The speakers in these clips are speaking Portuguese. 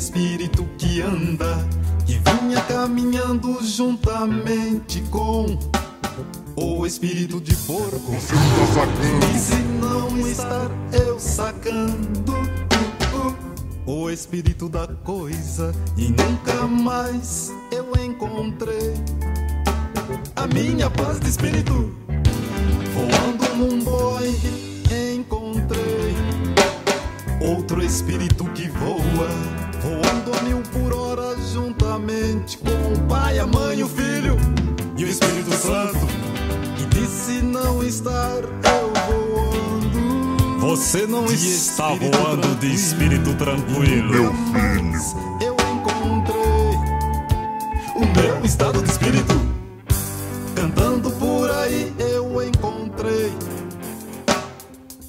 espírito que anda, que vinha caminhando juntamente com o espírito de porco. E se não estar eu sacando o espírito da coisa, e nunca mais eu encontrei a minha paz de espírito. Voando num boi encontrei outro espírito que voa, voando a 1000 por hora, juntamente com o Pai, a Mãe, o Filho e o Espírito Santo, que disse não estar eu voando. Você não está voando de espírito tranquilo, meu filho. Eu encontrei o meu estado de espírito. Cantando por aí eu encontrei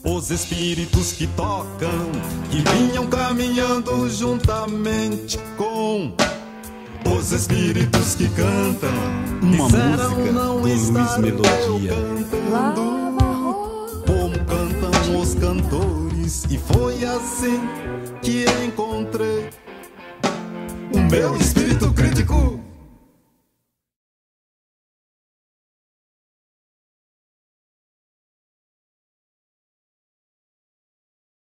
os espíritos que tocam, que vinham caminhando juntamente com os espíritos que cantam. Uma música não do Luiz Melodia. Cantando, como cantam os cantores. E foi assim que encontrei o meu espírito crítico.